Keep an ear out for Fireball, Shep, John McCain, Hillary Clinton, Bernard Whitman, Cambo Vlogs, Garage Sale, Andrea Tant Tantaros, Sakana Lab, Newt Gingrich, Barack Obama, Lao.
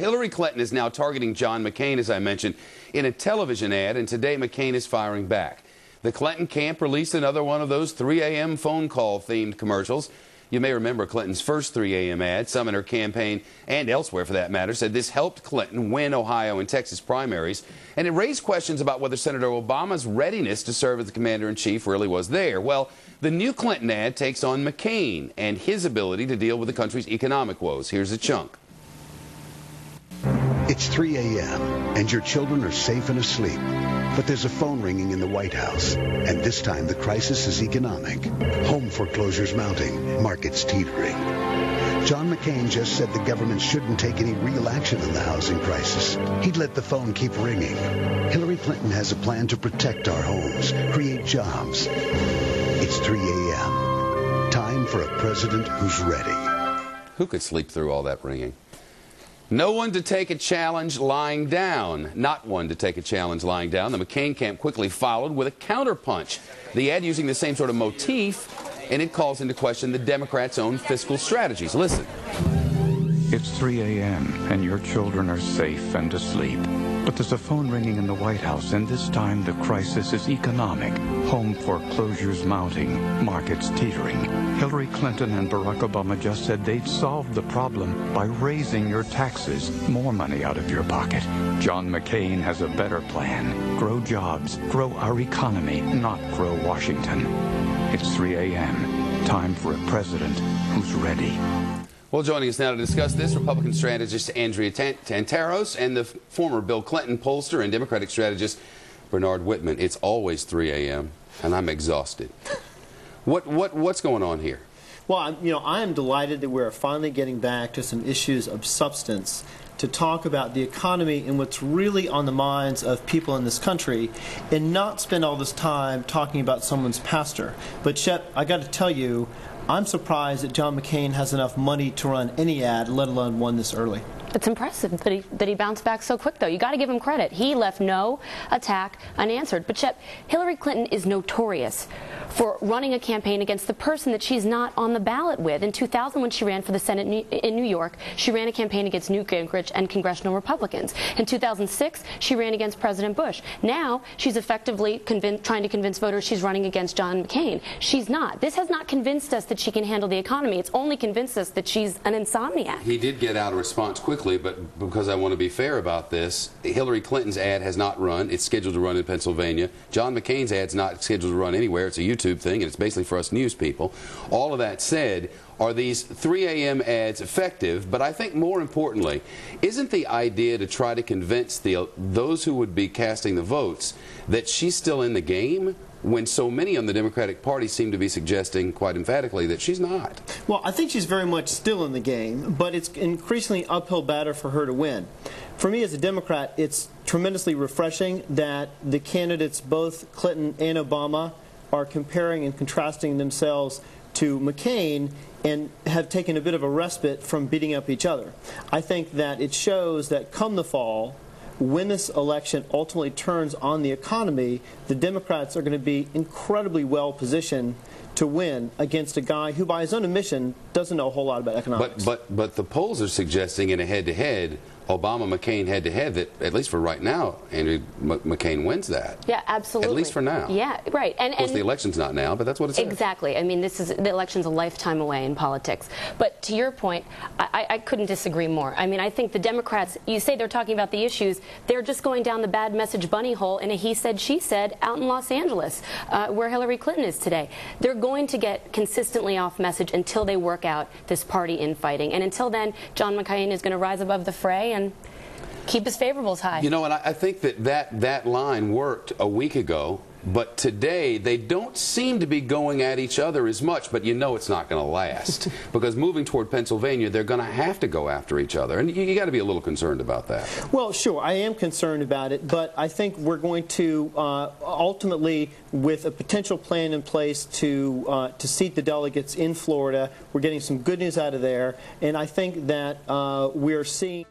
Hillary Clinton is now targeting John McCain, as I mentioned, in a television ad, and today McCain is firing back. The Clinton camp released another one of those 3 a.m. phone call-themed commercials. You may remember Clinton's first 3 a.m. ad. Some in her campaign, and elsewhere for that matter, said this helped Clinton win Ohio and Texas primaries, and it raised questions about whether Senator Obama's readiness to serve as the commander-in-chief really was there. Well, the new Clinton ad takes on McCain and his ability to deal with the country's economic woes. Here's a chunk. It's 3 a.m. and your children are safe and asleep, but there's a phone ringing in the White House, and this time the crisis is economic. Home foreclosures mounting, markets teetering. John McCain just said the government shouldn't take any real action on the housing crisis. He'd let the phone keep ringing. Hillary Clinton has a plan to protect our homes, create jobs. It's 3 a.m. Time for a president who's ready. Who could sleep through all that ringing? No one to take a challenge lying down. Not one to take a challenge lying down. The McCain camp quickly followed with a counterpunch. The ad using the same sort of motif, and it calls into question the Democrats' own fiscal strategies. Listen. It's 3 a.m. and your children are safe and asleep. But there's a phone ringing in the White House, and this time the crisis is economic. Home foreclosures mounting, markets teetering. Hillary Clinton and Barack Obama just said they'd solved the problem by raising your taxes, more money out of your pocket. John McCain has a better plan. Grow jobs, grow our economy, not grow Washington. It's 3 a.m., time for a president who's ready. Well, joining us now to discuss this, Republican strategist Andrea Tant Tantaros and the former Bill Clinton pollster and Democratic strategist Bernard Whitman. It's always 3 a.m. and I'm exhausted. What's going on here? Well, you know, I am delighted that we're finally getting back to some issues of substance to talk about the economy and what's really on the minds of people in this country, and not spend all this time talking about someone's pastor. But Shep, I got to tell you, I'm surprised that John McCain has enough money to run any ad, let alone one this early. It's impressive that he bounced back so quick, though. You got to give him credit. He left no attack unanswered. But Shep, Hillary Clinton is notorious for running a campaign against the person that she's not on the ballot with. In 2000, when she ran for the Senate in New York, she ran a campaign against Newt Gingrich and congressional Republicans. In 2006, she ran against President Bush. Now she's effectively trying to convince voters she's running against John McCain. She's not. This has not convinced us that she can handle the economy. It's only convinced us that she's an insomniac. He did get out a response quickly. But because I want to be fair about this, Hillary Clinton's ad has not run. It's scheduled to run in Pennsylvania. John McCain's ad's not scheduled to run anywhere. It's a YouTube thing, and it's basically for us news people. All of that said, are these 3 a.m. ads effective? But I think more importantly, isn't the idea to try to convince those who would be casting the votes that she's still in the game, when so many on the Democratic Party seem to be suggesting quite emphatically that she's not? Well, I think she's very much still in the game, but it's increasingly uphill battle for her to win. For me as a Democrat, it's tremendously refreshing that the candidates, both Clinton and Obama, are comparing and contrasting themselves to McCain and have taken a bit of a respite from beating up each other. I think that it shows that come the fall, when this election ultimately turns on the economy, the Democrats are going to be incredibly well positioned to win against a guy who, by his own admission, doesn't know a whole lot about economics. But the polls are suggesting in a head-to-head, Obama-McCain head-to-head, that at least for right now, Andrew McCain wins that. Yeah, absolutely. At least for now. Yeah, right. And, of course, the election's not now, but that's what it's exactly. I mean, this is the election's a lifetime away in politics. But to your point, I couldn't disagree more. I mean, I think the Democrats, you say they're talking about the issues, they're just going down the bad message bunny hole in a he said, she said out in Los Angeles, where Hillary Clinton is today. They're going to get consistently off message until they work out this party infighting. And until then, John McCain is going to rise above the fray and keep his favorables high. You know, and I think that line worked a week ago, but today they don't seem to be going at each other as much, but you know it's not going to last because moving toward Pennsylvania, they're going to have to go after each other, and you got to be a little concerned about that. Well, sure, I am concerned about it, but I think we're going to ultimately, with a potential plan in place to seat the delegates in Florida, we're getting some good news out of there, and I think that we're seeing